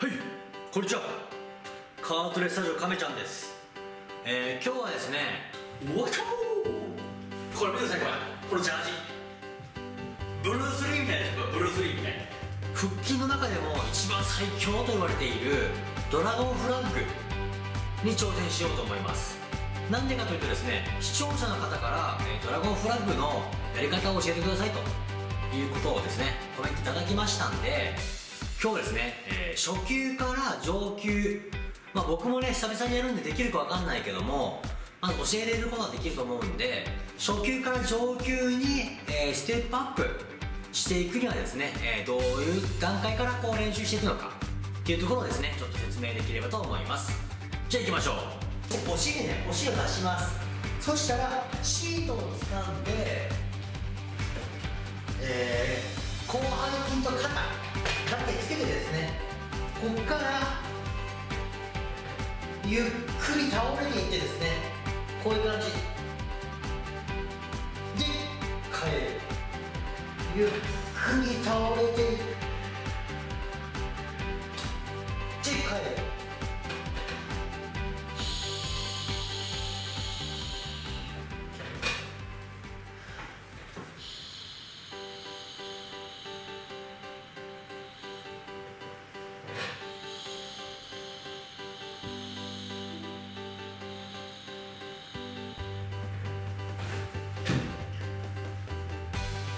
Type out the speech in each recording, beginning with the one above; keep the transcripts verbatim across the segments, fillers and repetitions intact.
はい、こんにちは。カートレスタジオ亀ちゃんです。えー、今日はですね、わかーこれ見てください。これこのジャージブルース・リーみたいな、ブルース・リーみたいな。腹筋の中でも一番最強と言われているドラゴンフラッグに挑戦しようと思います。なんでかというとですね、視聴者の方からドラゴンフラッグのやり方を教えてくださいということをですね、コメントいただきましたんで、今日ですね、えー、初級から上級、まあ、僕もね久々にやるんでできるかわかんないけども、まあ、教えれることはできると思うんで、初級から上級に、えー、ステップアップしていくにはですね、えー、どういう段階からこう練習していくのかっていうところをですね、ちょっと説明できればと思います。じゃあいきましょう。お尻ね、お尻を出します。そしたらシートを掴んで、えー、後背筋と肩だけつけてですね、ここからゆっくり倒れにいってですね、こういう感じで変える。ゆっくり倒れていくで変える。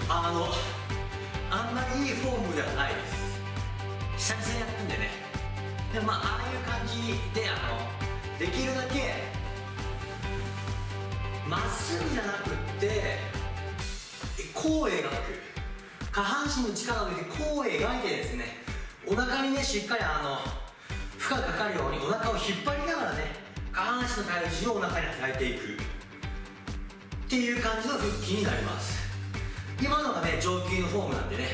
あの、あんまりいいフォームではないです。久々にやったんでね。でもまあ、ああいう感じで、あのできるだけまっすぐじゃなくってこう描く、下半身の力を抜いてこう描いてですね、お腹にねしっかりあの負荷がかかるようにお腹を引っ張りながらね、下半身の体重をお腹に与えていくっていう感じの腹筋になります。今のがね上級のフォームなんでね。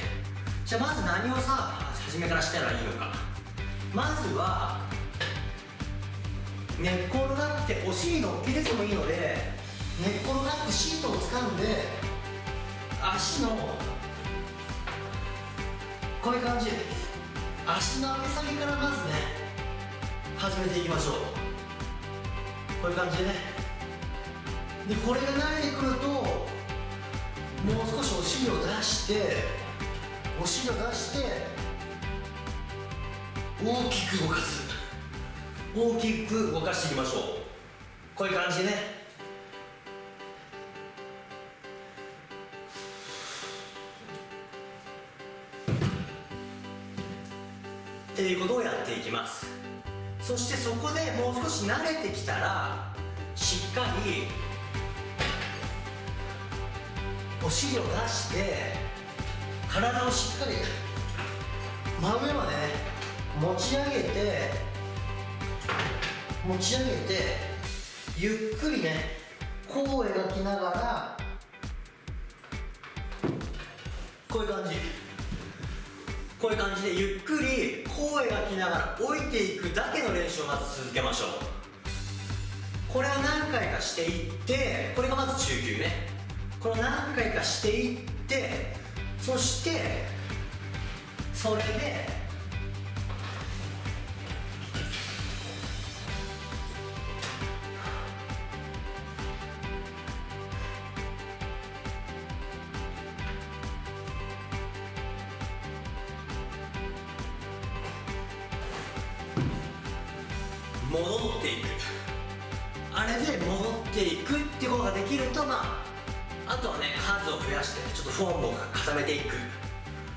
じゃあまず何をさ、初めからしたらいいのか。まずは寝っ転がって、お尻のっけててもいいので、寝っ転がってシートを掴んで、足のこういう感じ、足の上げ下げからまずね始めていきましょう。こういう感じでね。でこれが慣れてくると、もう少しお尻を出して、お尻を出して大きく動かす、大きく動かしていきましょう。こういう感じでね。っていうことをやっていきます。そしてそこでもう少し慣れてきたら、しっかりお尻を出して、体をしっかり真上までね持ち上げて、持ち上げてゆっくりねこう描きながら、こういう感じ、こういう感じでゆっくりこう描きながら置いていくだけの練習をまず続けましょう。これを何回かしていって、これがまず中級ね。これを何回かしていって、そしてそれで戻っていく、あれで戻っていくってことができると、まああとはね数を増やしてちょっとフォームを固めていく、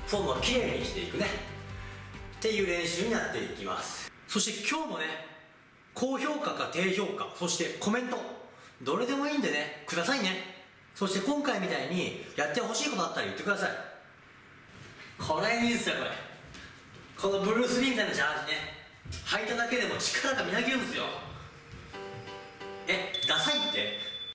フォームをきれいにしていくねっていう練習になっていきます。そして今日もね、高評価か低評価、そしてコメントどれでもいいんでね、くださいね。そして今回みたいにやってほしいことあったら言ってください。これいいっすよ。これこのブルース・リーみたいなジャージね、履いただけでも力がみなぎるんですよ。え、ダサいって